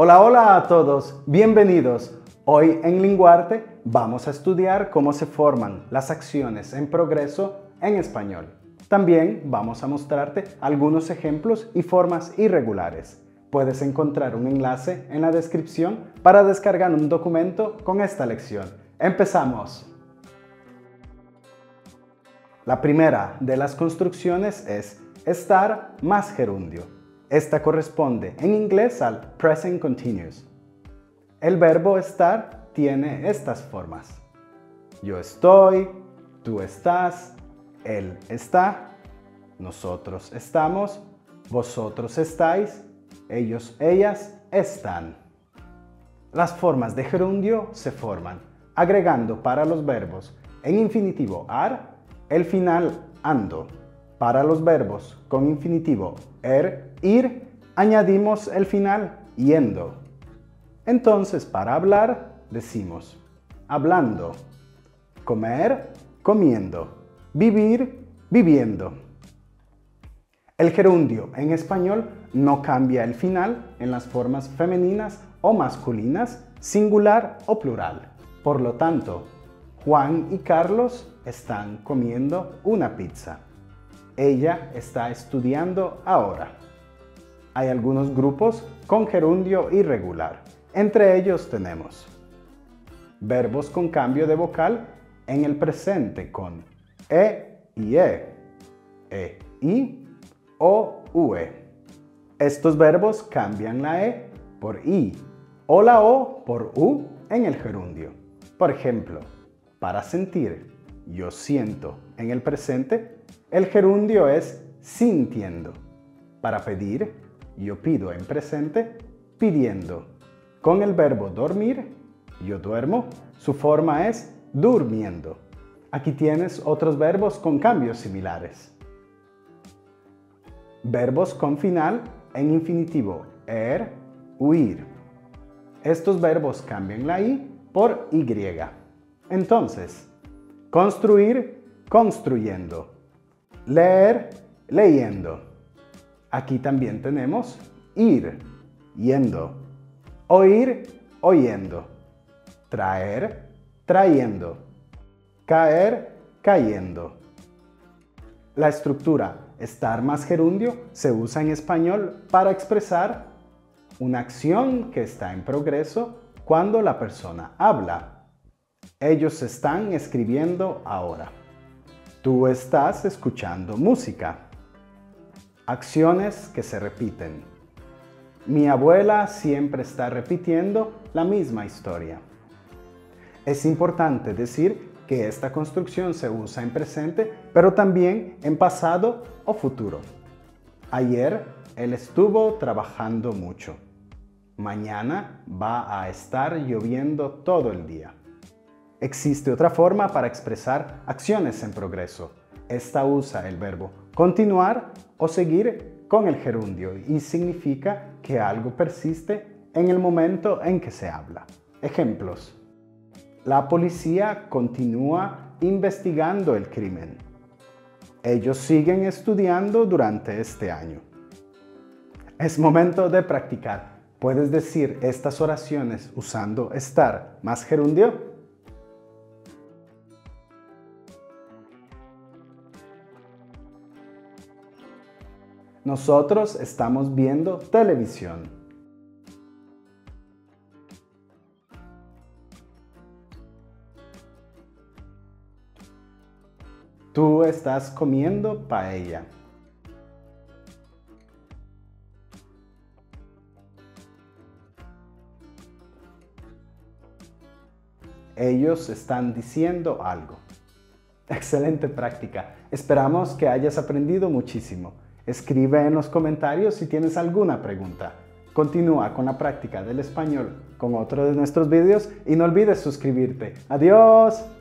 Hola, hola a todos, bienvenidos. Hoy en Linguarte vamos a estudiar cómo se forman las acciones en progreso en español. También vamos a mostrarte algunos ejemplos y formas irregulares. Puedes encontrar un enlace en la descripción para descargar un documento con esta lección. ¡Empezamos! La primera de las construcciones es estar más gerundio. Esta corresponde en inglés al Present Continuous. El verbo estar tiene estas formas. Yo estoy, tú estás, él está, nosotros estamos, vosotros estáis, ellos, ellas, están. Las formas de gerundio se forman agregando para los verbos en infinitivo ar el final ando. Para los verbos con infinitivo ir, añadimos el final yendo. Entonces, para hablar, decimos hablando, comer, comiendo, vivir, viviendo. El gerundio en español no cambia el final en las formas femeninas o masculinas, singular o plural. Por lo tanto, Juan y Carlos están comiendo una pizza. Ella está estudiando ahora. Hay algunos grupos con gerundio irregular. Entre ellos tenemos verbos con cambio de vocal en el presente con e, i, o, ue. Estos verbos cambian la e por i o la o por u en el gerundio. Por ejemplo, para sentir, yo siento en el presente, el gerundio es sintiendo. Para pedir, yo pido en presente, pidiendo. Con el verbo dormir, yo duermo, su forma es durmiendo. Aquí tienes otros verbos con cambios similares. Verbos con final en infinitivo huir. Estos verbos cambian la i por y. Entonces, construir, construyendo. Leer, leyendo. Aquí también tenemos ir, yendo. Oír, oyendo. Traer, trayendo. Caer, cayendo. La estructura estar más gerundio se usa en español para expresar una acción que está en progreso cuando la persona habla. Ellos están escribiendo ahora. Tú estás escuchando música. Acciones que se repiten. Mi abuela siempre está repitiendo la misma historia. Es importante decir que esta construcción se usa en presente, pero también en pasado o futuro. Ayer él estuvo trabajando mucho. Mañana va a estar lloviendo todo el día. Existe otra forma para expresar acciones en progreso. Esta usa el verbo continuar o seguir con el gerundio y significa que algo persiste en el momento en que se habla. Ejemplos. La policía continúa investigando el crimen. Ellos siguen estudiando durante este año. Es momento de practicar. ¿Puedes decir estas oraciones usando estar más gerundio? Nosotros estamos viendo televisión. Tú estás comiendo paella. Ellos están diciendo algo. Excelente práctica. Esperamos que hayas aprendido muchísimo. Escribe en los comentarios si tienes alguna pregunta. Continúa con la práctica del español con otro de nuestros videos y no olvides suscribirte. ¡Adiós!